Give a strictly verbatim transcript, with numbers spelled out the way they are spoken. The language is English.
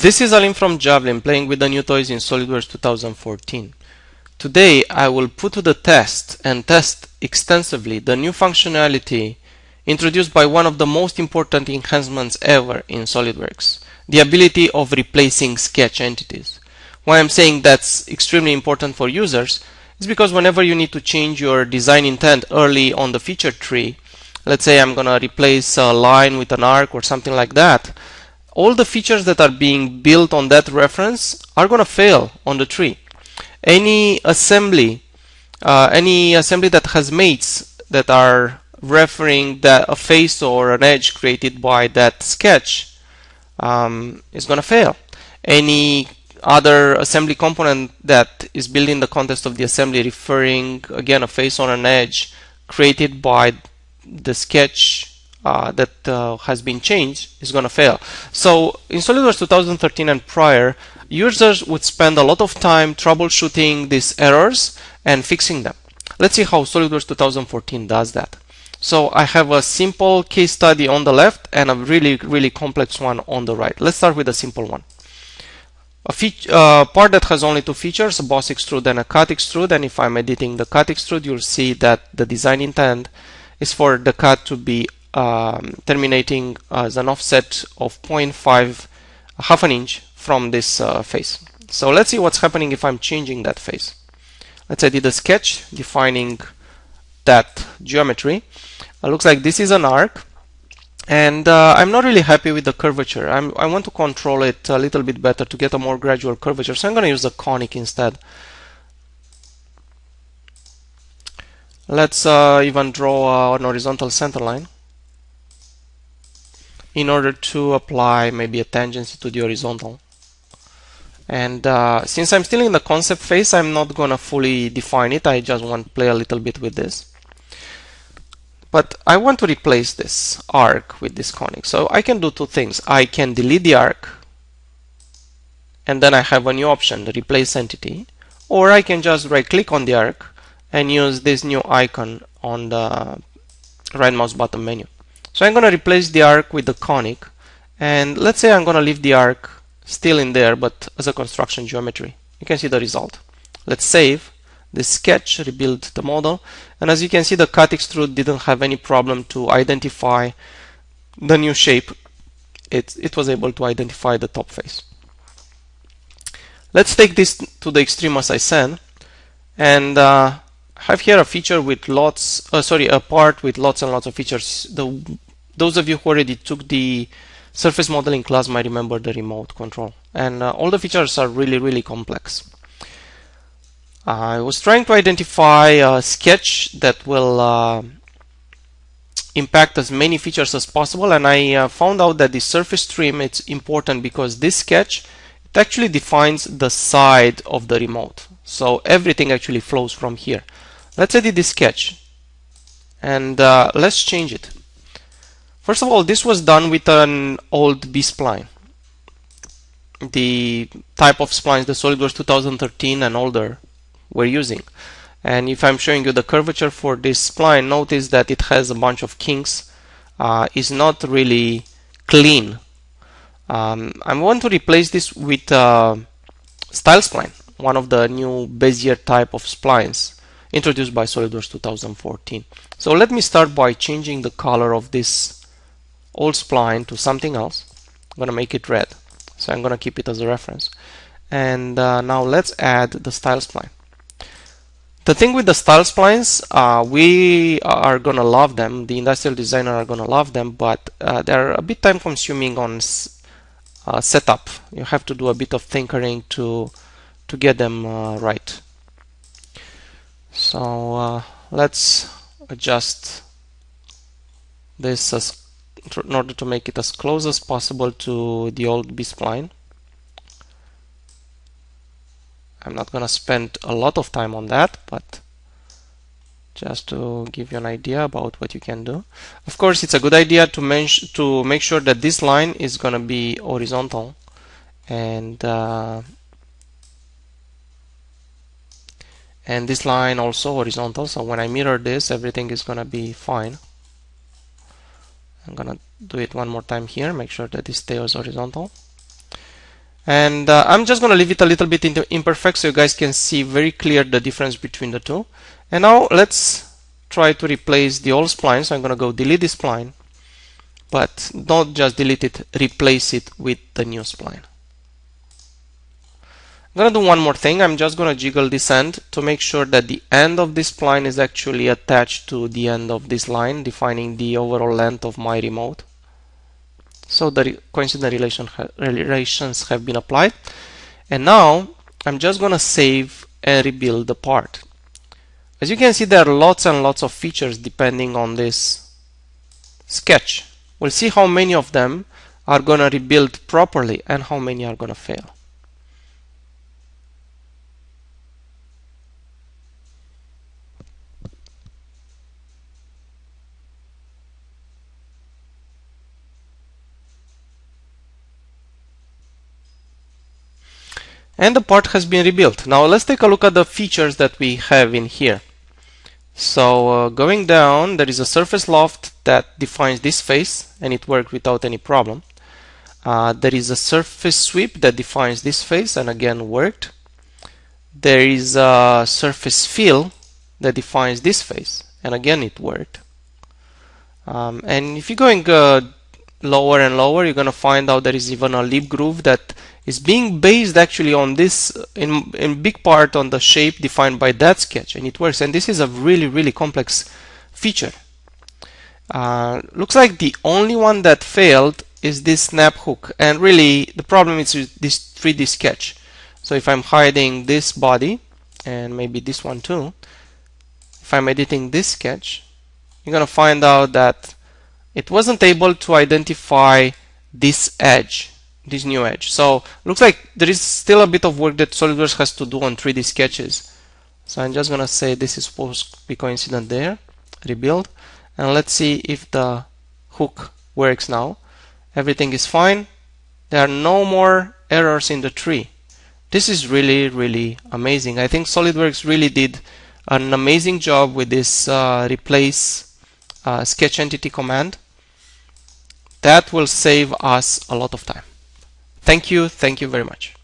This is Alim from Javelin, playing with the new toys in SolidWorks twenty fourteen. Today I will put to the test and test extensively the new functionality introduced by one of the most important enhancements ever in SolidWorks, the ability of replacing sketch entities. Why I'm saying that's extremely important for users is because whenever you need to change your design intent early on the feature tree, let's say I'm gonna replace a line with an arc or something like that, all the features that are being built on that reference are going to fail on the tree. Any assembly, uh, any assembly that has mates that are referring that a face or an edge created by that sketch um, is going to fail. Any other assembly component that is built in the context of the assembly referring again a face or an edge created by the sketch Uh, that uh, has been changed is going to fail. So in SolidWorks twenty thirteen and prior, users would spend a lot of time troubleshooting these errors and fixing them. Let's see how SolidWorks twenty fourteen does that. So I have a simple case study on the left and a really, really complex one on the right. Let's start with a simple one. A feature, uh, part that has only two features, a Boss Extrude and a Cut Extrude, and if I'm editing the Cut Extrude, you'll see that the design intent is for the cut to be Um, terminating as an offset of zero point five, half an inch from this uh, face. So let's see what's happening if I'm changing that face. Let's edit the sketch defining that geometry. It looks like this is an arc, and uh, I'm not really happy with the curvature. I'm, I want to control it a little bit better to get a more gradual curvature, so I'm going to use a conic instead. Let's uh, even draw uh, an horizontal center line in order to apply maybe a tangency to the horizontal. And uh, since I'm still in the concept phase, I'm not going to fully define it. I just want to play a little bit with this. But I want to replace this arc with this conic. So I can do two things. I can delete the arc, and then I have a new option, the replace entity. Or I can just right-click on the arc and use this new icon on the right mouse button menu. So I'm going to replace the arc with the conic, and let's say I'm going to leave the arc still in there but as a construction geometry. You can see the result. Let's save the sketch, rebuild the model, and as you can see the Cut Extrude didn't have any problem to identify the new shape. It, it was able to identify the top face. Let's take this to the extreme as I said, and uh, have here a feature with lots, uh, sorry, a part with lots and lots of features. The Those of you who already took the surface modeling class might remember the remote control. And uh, all the features are really, really complex. I was trying to identify a sketch that will uh, impact as many features as possible, and I uh, found out that the surface trim is important because this sketch it actually defines the side of the remote. So everything actually flows from here. Let's edit this sketch, and uh, let's change it. First of all, this was done with an old B-spline. The type of splines the SolidWorks twenty thirteen and older were using. And if I'm showing you the curvature for this spline, notice that it has a bunch of kinks. Uh, it's not really clean. Um, I want to replace this with a style spline, one of the new Bezier type of splines introduced by SolidWorks twenty fourteen. So let me start by changing the color of this old spline to something else. I'm going to make it red, so I'm going to keep it as a reference. And uh, now let's add the style spline. The thing with the style splines, uh, we are going to love them, the industrial designer are going to love them, but uh, they're a bit time consuming on uh, setup. You have to do a bit of tinkering to, to get them uh, right. So uh, let's adjust this as in order to make it as close as possible to the old B-spline. I'm not going to spend a lot of time on that, but just to give you an idea about what you can do. Of course, it's a good idea to, to make sure that this line is going to be horizontal, and uh, and this line also horizontal, so when I mirror this, everything is going to be fine. I'm gonna do it one more time here, make sure that it stays horizontal. And uh, I'm just going to leave it a little bit into imperfect so you guys can see very clear the difference between the two. And now let's try to replace the old spline. So I'm going to go delete this spline, but don't just delete it, replace it with the new spline. I'm going to do one more thing. I'm just going to jiggle this end to make sure that the end of this spline is actually attached to the end of this line, defining the overall length of my remote. So the coincident relation ha relations have been applied. And now I'm just going to save and rebuild the part. As you can see, there are lots and lots of features depending on this sketch. We'll see how many of them are going to rebuild properly and how many are going to fail. And the part has been rebuilt. Now let's take a look at the features that we have in here. So uh, going down, there is a surface loft that defines this face, and it worked without any problem. Uh, there is a surface sweep that defines this face, and again worked. There is a surface fill that defines this face, and again it worked. Um, and if you're going uh, lower and lower, you're going to find out there is even a lip groove that is being based actually on this, in, in big part on the shape defined by that sketch, and it works. And this is a really, really complex feature. Uh, looks like the only one that failed is this snap hook, and really the problem is with this three D sketch. So if I'm hiding this body, and maybe this one too, if I'm editing this sketch, you're going to find out that it wasn't able to identify this edge, this new edge. So looks like there is still a bit of work that SOLIDWORKS has to do on three D sketches. So I'm just going to say this is supposed to be coincident there, rebuild, and let's see if the hook works now. Everything is fine. There are no more errors in the tree. This is really, really amazing. I think SOLIDWORKS really did an amazing job with this uh, replace uh, sketch entity command. That will save us a lot of time. Thank you. Thank you very much.